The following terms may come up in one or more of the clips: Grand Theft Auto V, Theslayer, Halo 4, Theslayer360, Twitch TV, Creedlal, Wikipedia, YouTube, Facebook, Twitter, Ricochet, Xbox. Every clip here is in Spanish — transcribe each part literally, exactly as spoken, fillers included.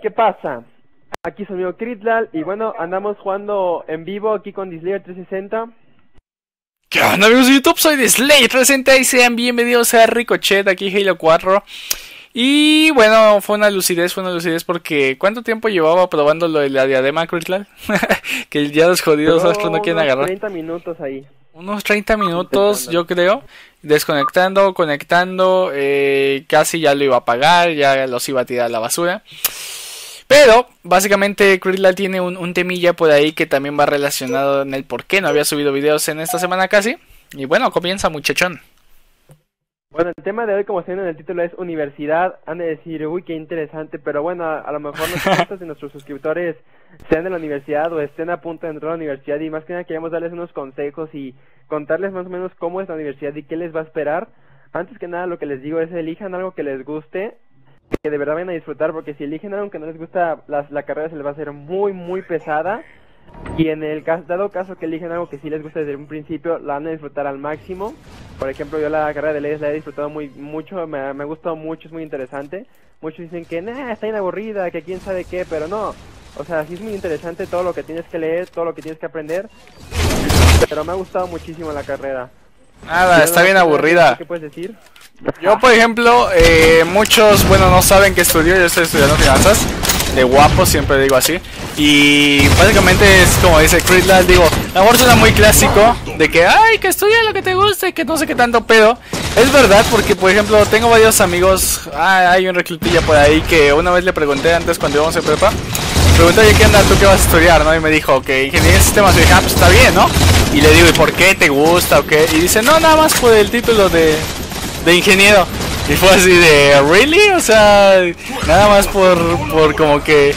¿qué pasa? Aquí su amigo Creedlal y bueno, andamos jugando en vivo aquí con Theslayer trescientos sesenta. ¿Qué onda, amigos de YouTube? Soy Theslayer trescientos sesenta y sean bienvenidos a Ricochet, aquí Halo cuatro. Y bueno, fue una lucidez, fue una lucidez porque ¿cuánto tiempo llevaba probando lo de la diadema, Creedlal? Que ya los jodidos no, no quieren agarrar. treinta minutos ahí. Unos treinta minutos, yo creo, desconectando, conectando, eh, casi ya lo iba a apagar, ya los iba a tirar a la basura. Pero, básicamente, Creedlal tiene un, un temilla por ahí que también va relacionado en el por qué no había subido videos en esta semana casi. Y bueno, comienza, muchachón. Bueno, el tema de hoy, como se ven en el título, es universidad. Han de decir, uy, qué interesante, pero bueno, a, a lo mejor nosotros de nuestros suscriptores sean de la universidad o estén a punto de entrar a la universidad y más que nada queremos darles unos consejos y contarles más o menos cómo es la universidad y qué les va a esperar. Antes que nada, lo que les digo es elijan algo que les guste, que de verdad vayan a disfrutar, porque si eligen algo que no les gusta, la, la carrera se les va a hacer muy, muy pesada. Y en el caso, dado caso que eligen algo que sí les gusta desde un principio, la van a disfrutar al máximo. Por ejemplo, yo la carrera de leyes la he disfrutado muy mucho, me ha gustado mucho, es muy interesante. Muchos dicen que nah, está bien aburrida, que quién sabe qué, pero no. O sea, sí es muy interesante todo lo que tienes que leer, todo lo que tienes que aprender. Pero me ha gustado muchísimo la carrera. Nada, está bien aburrida. ¿Qué puedes decir? Yo, por ejemplo, eh, muchos, bueno, no saben que estudio, yo estoy estudiando finanzas. De guapo, siempre digo así. Y básicamente es como dice Creedlal, digo, la amor suena muy clásico de que, ay, que estudia lo que te guste, que no sé qué tanto, pero es verdad porque, por ejemplo, tengo varios amigos, ah, hay un reclutilla por ahí que una vez le pregunté antes cuando íbamos a prepa, me pregunté, oye, ¿qué onda? ¿Tú qué vas a estudiar? ¿No? Y me dijo, que ingeniería de sistemas, y dije, ah, pues está bien, ¿no? Y le digo, ¿y por qué te gusta o qué? Y dice, no, nada más por el título de, de ingeniero. Y fue así de, ¿really? O sea, nada más por, por como que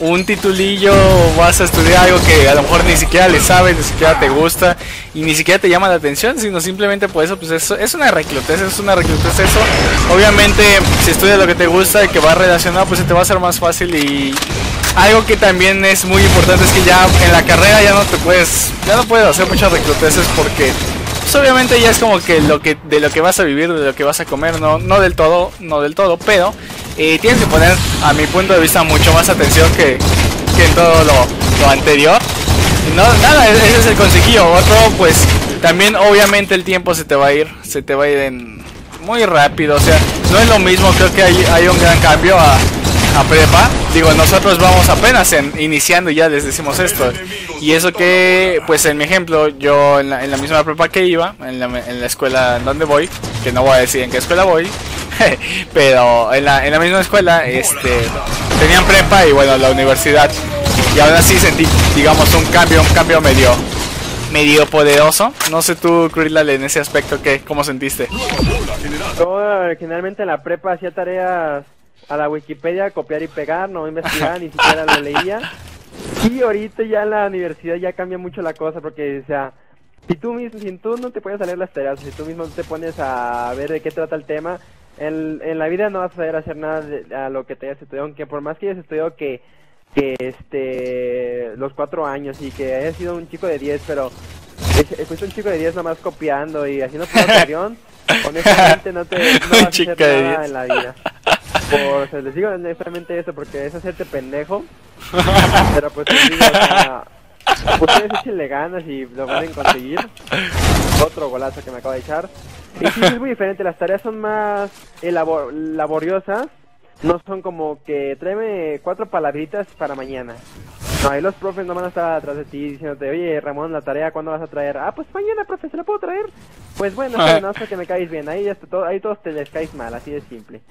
un titulillo vas a estudiar algo que a lo mejor ni siquiera le sabes, ni siquiera te gusta y ni siquiera te llama la atención, sino simplemente por eso, pues eso es una reclutez, es una reclutez eso. Obviamente, si estudias lo que te gusta y que va relacionado, pues se te va a hacer más fácil. Y algo que también es muy importante es que ya en la carrera ya no te puedes, ya no puedes hacer muchas recluteces porque... Pues obviamente ya es como que lo que de lo que vas a vivir, de lo que vas a comer, no, no del todo, no del todo, pero eh, tienes que poner, a mi punto de vista, mucho más atención que, que en todo lo, lo anterior. No, nada, ese es el consejillo. Otro, pues también obviamente el tiempo se te va a ir, se te va a ir en muy rápido, o sea, no es lo mismo, creo que hay, hay un gran cambio a... a prepa, digo, nosotros vamos apenas en, iniciando y ya les decimos esto. Y eso que, pues en mi ejemplo, yo en la, en la misma prepa que iba, en la, en la escuela en donde voy, que no voy a decir en qué escuela voy, pero en la, en la misma escuela, este, tenían prepa y bueno, la universidad. Y aún así sentí, digamos, un cambio, un cambio medio, medio poderoso. No sé tú, Creedlal, en ese aspecto, ¿qué? ¿Cómo sentiste? Yo, generalmente en la prepa hacía tareas a la Wikipedia, copiar y pegar, no investigaba, ni siquiera lo leía. Y ahorita ya en la universidad ya cambia mucho la cosa, porque, o sea, si tú mismo, si tú no te puedes salir las tareas, si tú mismo no te pones a ver de qué trata el tema, en, en la vida no vas a poder hacer nada de, a lo que te hayas estudiado, aunque por más que hayas estudiado que, que este, los cuatro años y que hayas sido un chico de diez, pero fuiste un chico de diez nomás copiando y haciendo avión, honestamente no te no vas a hacer nada en la vida. Por, se les digo exactamente eso porque es hacerte pendejo. Pero pues les digo, o sea, ustedes échenle ganas y lo pueden conseguir. Otro golazo que me acaba de echar. Y sí, es muy diferente, las tareas son más elabor laboriosas. No son como que tráeme cuatro palabritas para mañana. No, ahí los profes no van a estar atrás de ti diciéndote, oye Ramón, la tarea, ¿cuándo vas a traer? Ah, pues mañana, profe, ¿se la puedo traer? Pues bueno, ah. no hasta que me caes bien. Ahí ya está todo, ahí todos te les caes mal, así de simple.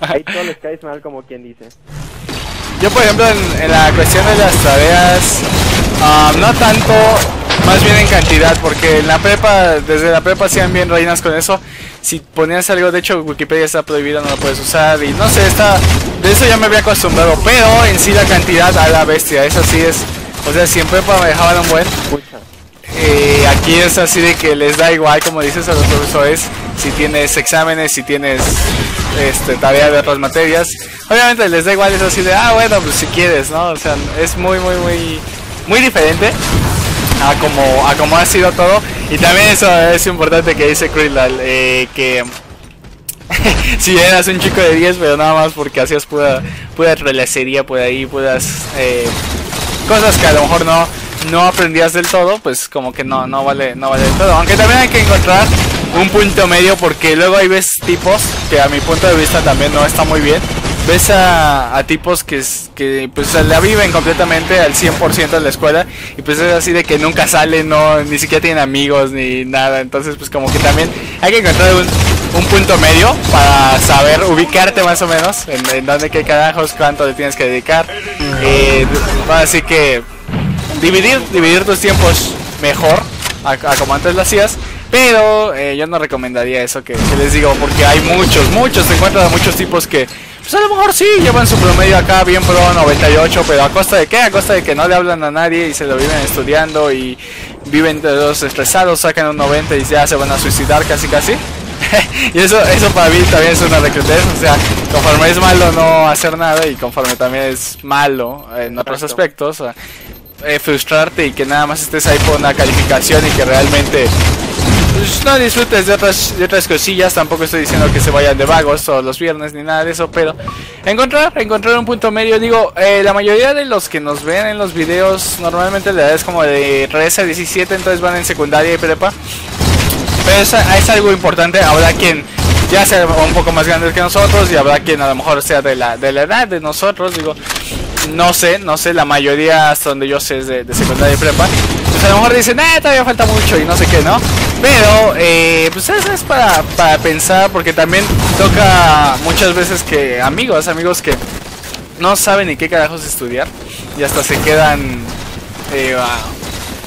Ahí todos les caes mal, como quien dice. Yo, por ejemplo, en, en la cuestión de las tareas, uh, no tanto, más bien en cantidad, porque en la prepa, desde la prepa hacían bien reinas con eso. Si ponías algo, de hecho Wikipedia está prohibida, no lo puedes usar y no sé, está, de eso ya me había acostumbrado, pero en sí la cantidad a la bestia, eso sí es, o sea, si en prepa me dejaban un buen, eh, aquí es así de que les da igual, como dices, a los profesores, si tienes exámenes, si tienes este, tarea de otras materias, obviamente les da igual, es así de, ah, bueno, pues si quieres, ¿no? O sea, es muy, muy, muy, muy diferente a como, a como ha sido todo. Y también eso es importante que dice Creedlal, eh, que Si eras un chico de diez, pero nada más porque hacías pura, pura relacería por ahí, puras eh, cosas que a lo mejor no, no aprendías del todo, pues como que no, no vale, no vale del todo. Aunque también hay que encontrar un punto medio, porque luego hay ves tipos que a mi punto de vista también no está muy bien. Ves a, a tipos que, que pues la viven completamente al cien por ciento de la escuela, y pues es así de que nunca salen, no, ni siquiera tienen amigos ni nada. Entonces pues como que también hay que encontrar un, un punto medio para saber ubicarte más o menos en, en dónde, qué carajos, cuánto le tienes que dedicar. eh, Así que dividir, dividir tus tiempos mejor a, a como antes lo hacías. Pero eh, yo no recomendaría eso que, que les digo, porque hay muchos, muchos, te encuentras a muchos tipos que pues a lo mejor sí llevan su promedio acá bien pro noventa y ocho, pero ¿a costa de qué? A costa de que no le hablan a nadie y se lo viven estudiando y viven todos estresados, sacan un noventa y ya se van a suicidar casi casi. Y eso, eso para mí también es una recrutez. O sea, conforme es malo no hacer nada, y conforme también es malo eh, en otros aspectos, eh, frustrarte y que nada más estés ahí por una calificación y que realmente no disfrutes de otras, de otras cosillas. Tampoco estoy diciendo que se vayan de vagos todos los viernes ni nada de eso, pero encontrar, encontrar un punto medio. Digo, eh, la mayoría de los que nos ven en los videos normalmente la edad es como de trece a diecisiete, entonces van en secundaria y prepa. Pero es, es algo importante. Habrá quien ya sea un poco más grande que nosotros, y habrá quien a lo mejor sea de la, de la edad de nosotros. Digo, no sé, no sé, la mayoría hasta donde yo sé es de, de secundaria y prepa. Pues a lo mejor dicen, eh, todavía falta mucho y no sé qué, ¿no? Pero, eh, pues eso es para, para pensar, porque también toca muchas veces que amigos, amigos que no saben ni qué carajos estudiar, y hasta se quedan eh,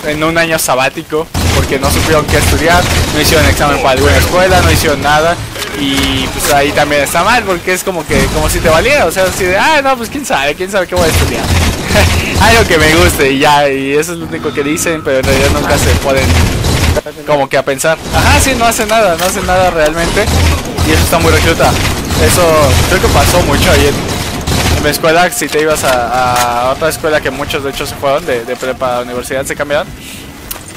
en un año sabático porque no supieron qué estudiar, no hicieron examen para alguna escuela, no hicieron nada. Y pues ahí también está mal, porque es como que, como si te valiera, o sea, así de, ah, no, pues quién sabe, quién sabe qué voy a estudiar. Algo que me guste y ya, y eso es lo único que dicen, pero en realidad nunca se pueden como que a pensar. Ajá, sí, no hace nada, no hace nada realmente, y eso está muy recluta. Eso creo que pasó mucho ahí en, en mi escuela. Si te ibas a, a otra escuela, que muchos de hecho se fueron de, de prepa a universidad, se cambiaron.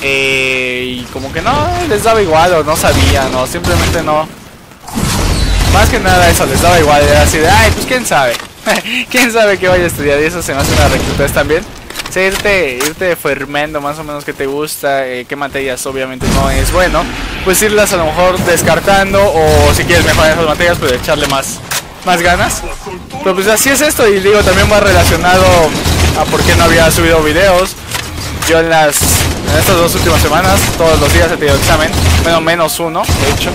Eh, y como que no, les daba igual, o no sabían, o simplemente no. Más que nada eso, les daba igual, era así de, ay, pues quién sabe, quién sabe que vaya a estudiar. Y eso se me hace una reclutez también. Sí, irte, irte formando más o menos que te gusta, eh, qué materias obviamente no es bueno, pues irlas a lo mejor descartando, o si quieres mejorar esas materias, pues echarle más, más ganas. Pero pues así es esto, y digo, también va relacionado a por qué no había subido videos. Yo en las, en estas dos últimas semanas, todos los días he tenido examen, menos menos uno, de hecho.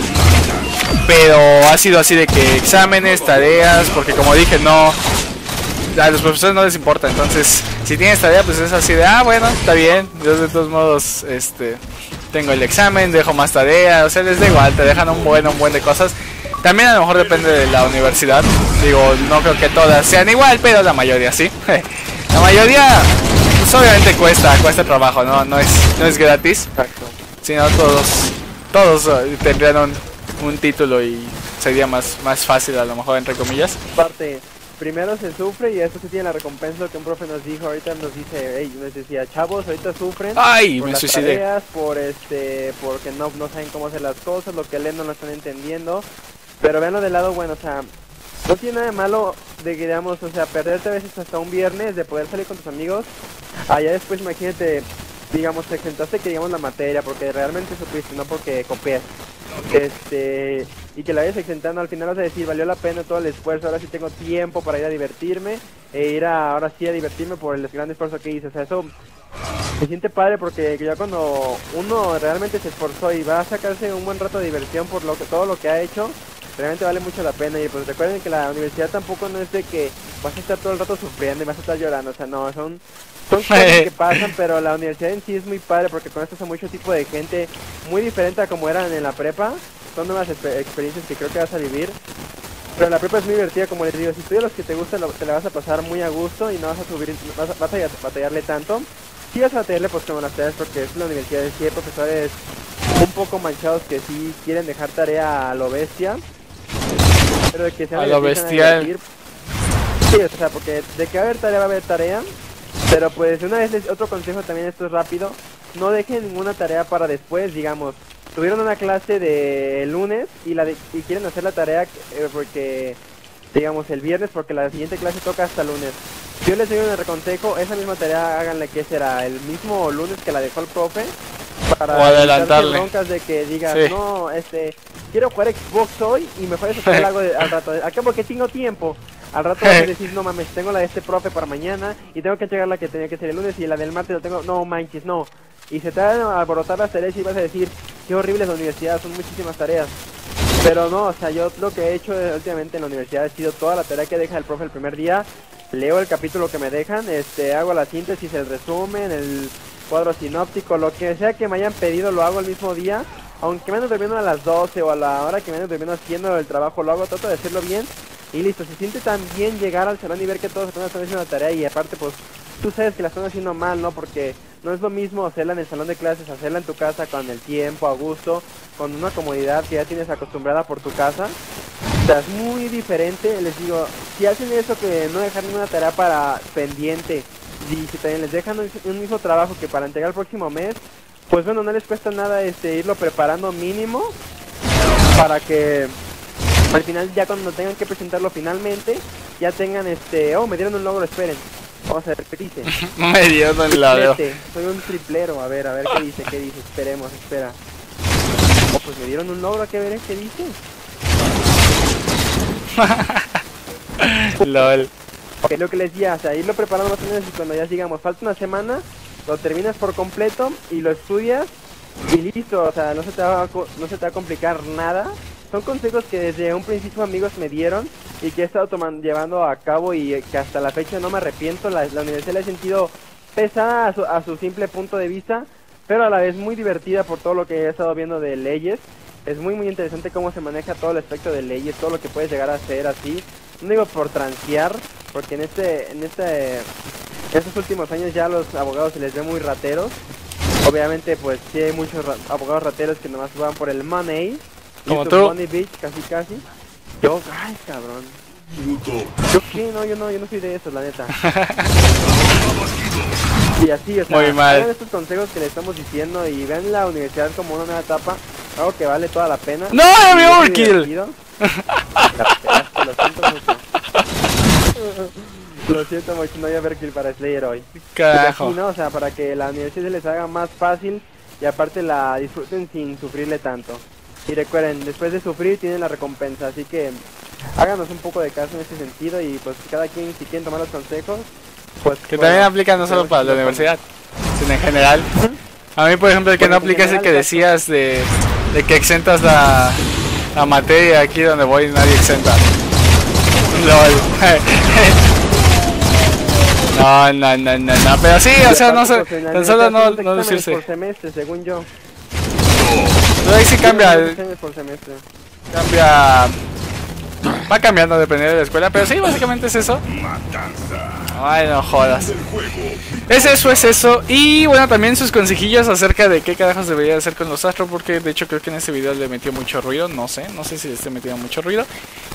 Pero ha sido así de que exámenes, tareas, porque como dije, no, a los profesores no les importa. Entonces, si tienes tarea, pues es así de, ah, bueno, está bien, yo de todos modos, este, tengo el examen, dejo más tarea, o sea, les da igual, te dejan un buen, un buen de cosas. También a lo mejor depende de la universidad, digo, no creo que todas sean igual, pero la mayoría sí. La mayoría, pues obviamente cuesta, cuesta trabajo, no, no es, no es gratis. Exacto. Sino todos, todos tendrían un... un título y sería más, más fácil a lo mejor, entre comillas. Parte, primero se sufre y eso se tiene la recompensa. Lo que un profe nos dijo ahorita, nos dice, hey, nos decía, chavos, ahorita sufren. Ay, por me las suicidé. Tareas, por este, porque no, no saben cómo hacer las cosas, lo que leen no lo están entendiendo. Pero veanlo del lado bueno, o sea, no tiene nada de malo de que, digamos, o sea, perderte a veces hasta un viernes de poder salir con tus amigos. Allá después, imagínate, digamos, te sentaste que digamos la materia porque realmente supiste, no porque copias. Este, y que la vayas exentando, al final vas a decir, valió la pena todo el esfuerzo, ahora sí tengo tiempo para ir a divertirme, e ir a, ahora sí a divertirme por el gran esfuerzo que hice. O sea, eso se siente padre, porque ya cuando uno realmente se esforzó y va a sacarse un buen rato de diversión por lo que, todo lo que ha hecho, realmente vale mucho la pena. Y pues recuerden que la universidad tampoco no es de que vas a estar todo el rato sufriendo y vas a estar llorando, o sea, no, son... son cosas que pasan, pero la universidad en sí es muy padre porque conoces a mucho tipo de gente muy diferente a como eran en la prepa. Son nuevas experiencias que creo que vas a vivir. Pero la prepa es muy divertida, como les digo, si estudias los que te gustan, te la vas a pasar muy a gusto y no vas a subir, vas a, vas a batallarle tanto. Sí vas a batallarle pues como las tareas, porque es la universidad, sí hay profesores un poco manchados que sí quieren dejar tarea a lo bestia. Pero de que se a lo bestial. Sí, o sea, porque de que va a haber tarea va a haber tarea. Pero pues una vez, les, otro consejo también, esto es rápido, no dejen ninguna tarea para después, digamos, tuvieron una clase de lunes y la de, y quieren hacer la tarea eh, porque digamos el viernes, porque la siguiente clase toca hasta lunes. Yo les doy un consejo, esa misma tarea háganla que será el mismo lunes que la dejó el profe, para o adelantarle broncas de que digas sí. no este quiero jugar Xbox hoy y mejor eso te lo hago al rato, acá porque tengo tiempo. Al rato vas a decir, no mames, tengo la de este profe para mañana y tengo que entregar la que tenía que ser el lunes y la del martes la tengo, no manches, no. Y se te van a alborotar las tareas y vas a decir, qué horrible es la universidad, son muchísimas tareas. Pero no, o sea, yo lo que he hecho últimamente en la universidad ha sido toda la tarea que deja el profe el primer día, leo el capítulo que me dejan, este, hago la síntesis, el resumen, el cuadro sinóptico, lo que sea que me hayan pedido lo hago el mismo día. Aunque me ando terminando a las doce o a la hora que me ando terminando haciendo el trabajo, lo hago, trato de hacerlo bien. Y listo, se siente tan bien llegar al salón y ver que todos están haciendo la tarea y aparte pues tú sabes que la están haciendo mal, ¿no? Porque no es lo mismo hacerla en el salón de clases, hacerla en tu casa con el tiempo, a gusto, con una comodidad que ya tienes acostumbrada por tu casa. O sea, es muy diferente, les digo, si hacen eso que no dejar ninguna tarea para pendiente y si también les dejan un, un mismo trabajo que para entregar el próximo mes, pues bueno, no les cuesta nada este irlo preparando mínimo para que... al final ya cuando tengan que presentarlo finalmente, ya tengan este, oh, me dieron un logro, esperen. Vamos a ver qué dice. Me dieron un logro. Soy un triplero, a ver, a ver qué dice, qué dice, esperemos, espera. Oh, pues me dieron un logro, a que ver qué dice. LOL. Ok, lo que les decía, o sea, irlo preparando más o menos y cuando ya digamos, falta una semana, lo terminas por completo y lo estudias y listo, o sea, no se te va a, no se te va a complicar nada. Son consejos que desde un principio amigos me dieron y que he estado tomando, llevando a cabo y que hasta la fecha no me arrepiento. La, la universidad la he sentido pesada a su, a su simple punto de vista, pero a la vez muy divertida por todo lo que he estado viendo de leyes. Es muy muy interesante cómo se maneja todo el aspecto de leyes, todo lo que puedes llegar a hacer así. No digo por transear, porque en este, en este, estos últimos años ya a los abogados se les ve muy rateros. Obviamente pues sí hay muchos ra abogados rateros que nomás van por el money. Como tú. Beach, casi casi. Yo, ay cabrón. Yo qué, no, yo no, yo no soy de eso, la neta. Y así, o sea, muy mal. Vean estos consejos que le estamos diciendo y vean la universidad como una nueva etapa, algo que vale toda la pena. No, mi overkill. Lo siento mucho. Lo siento mucho, no hay overkill para Slayer hoy. Carajo. Así, ¿no? O sea, para que la universidad se les haga más fácil y aparte la disfruten sin sufrirle tanto. Y recuerden, después de sufrir tienen la recompensa, así que háganos un poco de caso en ese sentido y pues cada quien si quieren tomar los consejos, pues... Que bueno, también aplican no solo para la universidad, sino en general. A mí por ejemplo el que bueno, no aplica es el que decías de, de que exentas la, la materia, aquí donde voy nadie exenta. LOL. No, no, no, no, no, pero sí, o sea, no sé, tan solo no, no lucirse. Por semestre, según yo. Pero ahí sí cambia el... Cambia... Va cambiando dependiendo de la escuela, pero sí, básicamente es eso. Ay, no jodas. Es eso, es eso. Y bueno, también sus consejillos acerca de qué carajos debería hacer con los astros, porque de hecho creo que en este video le metió mucho ruido, no sé, no sé si le metía mucho ruido.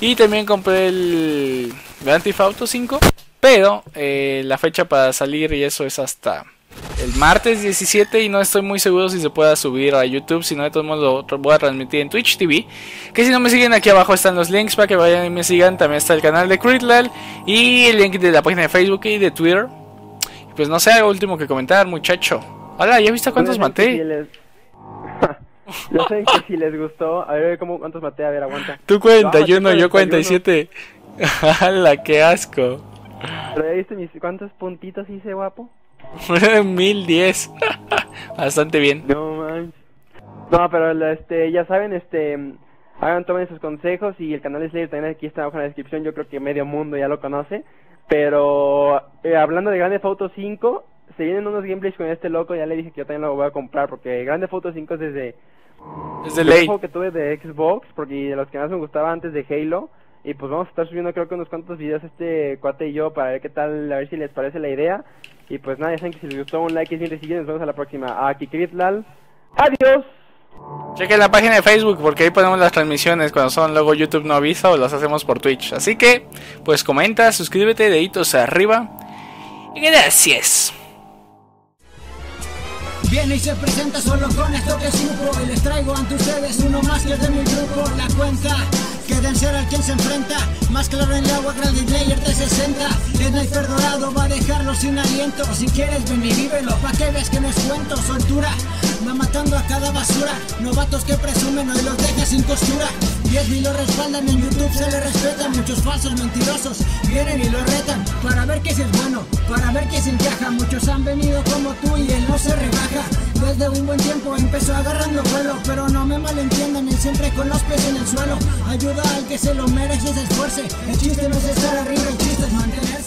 Y también compré el Grand Theft Auto cinco, pero eh, la fecha para salir y eso es hasta... el martes diecisiete y no estoy muy seguro si se pueda subir a YouTube, si no de todos modos lo voy a transmitir en Twitch T V. Que si no me siguen aquí abajo están los links para que vayan y me sigan, también está el canal de Creedlal y el link de la página de Facebook y de Twitter. Pues no sé, algo último que comentar muchacho. Hola, ¿ya viste cuántos maté? Si les... yo sé que si les gustó, a ver cómo, cuántos maté, a ver aguanta. Tú cuarenta y uno, yo cuarenta y siete. ¡Hala, qué asco! ¿Pero ya viste mis cuántos puntitos hice guapo? mil diez. Bastante bien. No man. No, pero este, ya saben, este, hagan, tomen sus consejos. Y el canal de Slayer también aquí está abajo en la descripción. Yo creo que medio mundo ya lo conoce. Pero eh, hablando de Grand Theft Auto cinco, se vienen unos gameplays con este loco. Ya le dije que yo también lo voy a comprar, porque Grand Theft Auto cinco es desde es el juego que tuve de Xbox, porque de los que más me gustaba antes de Halo. Y pues vamos a estar subiendo creo que unos cuantos videos este cuate y yo, para ver qué tal, a ver si les parece la idea. Y pues nada, ya saben que si les gustó un like y si les siguen, nos vemos a la próxima. Aquí Creedlal, adiós. Chequen la página de Facebook porque ahí ponemos las transmisiones cuando son, luego YouTube no avisa o las hacemos por Twitch. Así que pues comenta, suscríbete, deditos arriba y gracias. Viene y se presenta solo con esto que supo. Y les traigo ante ustedes uno más que es de mi grupo. La cuenta que vencer al quien se enfrenta. Más claro en el agua, Grand Theft Auto trescientos sesenta. Sniper dorado va a dejarlo sin aliento. Si quieres ven y vívelo, pa' que ves que no es cuento. Soltura va matando a cada basura. Novatos que presumen hoy los deja sin costura. diez mil lo respaldan, en YouTube se le respeta. Muchos falsos mentirosos vienen y lo retan. Para ver que si es bueno, para ver que si encaja. Muchos han venido como tú y él no se rebaja. Desde un buen tiempo empezó agarrando vuelo. Pero no me malentiendan, él siempre con los pies en el suelo. Ayuda al que se lo merece y se esfuerce. El chiste no es estar arriba, el chiste es mantenerse.